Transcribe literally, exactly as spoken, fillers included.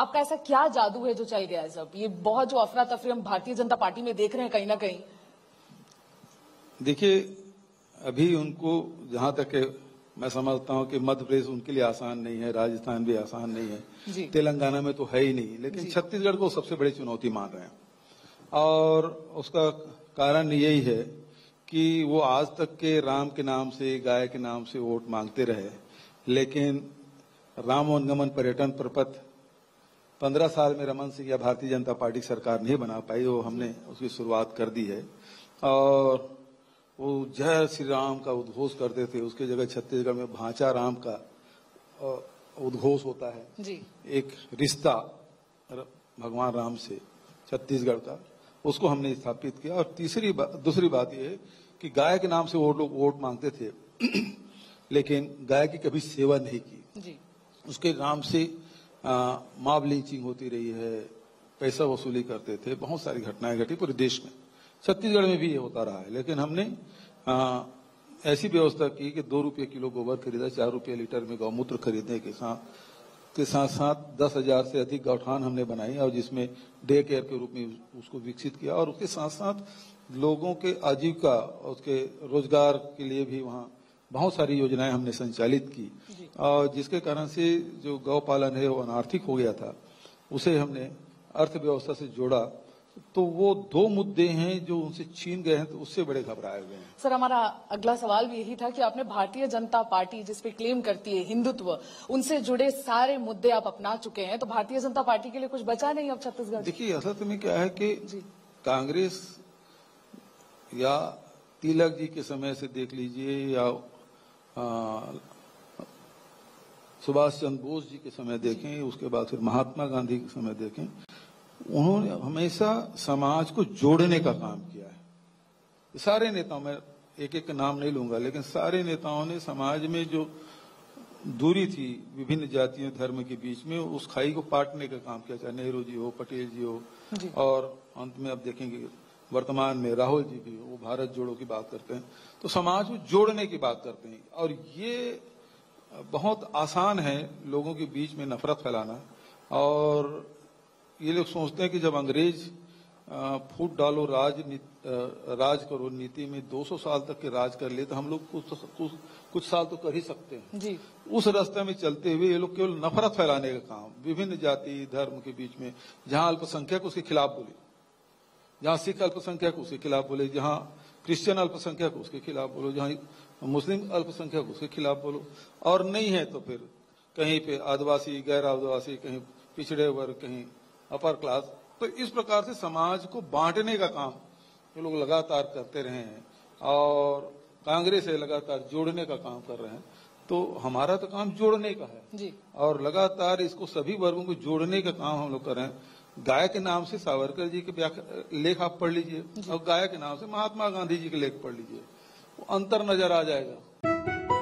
आपका ऐसा क्या जादू है जो चल गया है सब? ये बहुत जो अफरा तफरी हम भारतीय जनता पार्टी में देख रहे हैं कहीं ना कहीं। देखिए, अभी उनको जहां तक मैं समझता हूं कि मध्य प्रदेश उनके लिए आसान नहीं है, राजस्थान भी आसान नहीं है, तेलंगाना में तो है ही नहीं, लेकिन छत्तीसगढ़ को सबसे बड़ी चुनौती मान रहे हैं। और उसका कारण यही है कि वो आज तक के राम के नाम से, गाय के नाम से वोट मांगते रहे, लेकिन रामोन्गमन पर्यटन प्रपत्र पंद्रह साल में रमन सिंह या भारतीय जनता पार्टी सरकार नहीं बना पाई, वो हमने उसकी शुरुआत कर दी है। और वो जय श्री राम का उद्घोष करते थे, उसके जगह छत्तीसगढ़ में भांचा राम का उद्घोष होता है जी। एक रिश्ता भगवान राम से छत्तीसगढ़ का, उसको हमने स्थापित किया। और तीसरी बा, दूसरी बात यह है कि गाय के नाम से वो लोग वोट मांगते थे, लेकिन गाय की कभी सेवा नहीं की जी। उसके नाम से मॉब लिंचिंग होती रही है, पैसा वसूली करते थे, बहुत सारी घटनाएं घटी पूरे देश में, छत्तीसगढ़ में भी ये होता रहा है। लेकिन हमने आ, ऐसी व्यवस्था की कि दो रुपये किलो गोबर खरीदा, चार रुपये लीटर में गौमूत्र खरीदने के साथ के साथ साथ दस हजार से अधिक गौठान हमने बनाई और जिसमें डे केयर के रूप में उसको विकसित किया। और उसके साथ साथ लोगों के आजीविका, उसके रोजगार के लिए भी वहाँ बहुत सारी योजनाएं हमने संचालित की, और जिसके कारण से जो गौ पालन है वो अनार्थिक हो गया था, उसे हमने अर्थव्यवस्था से जोड़ा। तो वो दो मुद्दे हैं जो उनसे छीन गए हैं, तो उससे बड़े घबराए हुए हैं। सर, हमारा अगला सवाल भी यही था कि आपने भारतीय जनता पार्टी जिसपे क्लेम करती है हिंदुत्व, उनसे जुड़े सारे मुद्दे आप अपना चुके हैं, तो भारतीय जनता पार्टी के लिए कुछ बचा नहीं अब छत्तीसगढ़? देखिए, असल में क्या है कि कांग्रेस या तिलक जी के समय से देख लीजिए, या सुभाष चंद्र बोस जी के समय देखें, उसके बाद फिर महात्मा गांधी के समय देखें, उन्होंने हमेशा समाज को जोड़ने का काम किया है। सारे नेताओं में एक एक नाम नहीं लूंगा, लेकिन सारे नेताओं ने समाज में जो दूरी थी विभिन्न जातियों धर्म के बीच में, उस खाई को पाटने का काम किया, चाहे नेहरू जी हो, पटेल जी हो जी। और अंत में आप देखेंगे वर्तमान में राहुल जी भी, वो भारत जोड़ो की बात करते हैं, तो समाज को जोड़ने की बात करते हैं। और ये बहुत आसान है लोगों के बीच में नफरत फैलाना। और ये लोग सोचते हैं कि जब अंग्रेज फूट डालो राज राज करो नीति में दो सौ साल तक के राज कर ले, तो हम लोग कुछ कुछ, कुछ साल तो कर ही सकते हैं जी। उस रास्ते में चलते हुए ये लोग केवल नफरत फैलाने का काम, विभिन्न जाति धर्म के बीच में, जहां अल्पसंख्यक उसके खिलाफ बोले, जहां सिख अल्पसंख्यक उसके खिलाफ बोले, जहां क्रिश्चियन अल्पसंख्यक उसके खिलाफ बोलो, जहां मुस्लिम अल्पसंख्यक उसके खिलाफ बोलो। और नहीं है तो फिर कहीं पे आदिवासी, गैर आदिवासी, कहीं पिछड़े वर्ग, कहीं अपर क्लास, तो इस प्रकार से समाज को बांटने का काम ये लोग लगातार करते रहे हैं। और कांग्रेस है लगातार जोड़ने का काम कर रहे हैं, तो हमारा तो काम जोड़ने का है जी। और लगातार इसको सभी वर्गों को जोड़ने का काम हम लोग कर रहे हैं। गाय के नाम से सावरकर जी के लेख आप पढ़ लीजिए, और गाय के नाम से महात्मा गांधी जी के लेख पढ़ लीजिए, वो अंतर नजर आ जाएगा।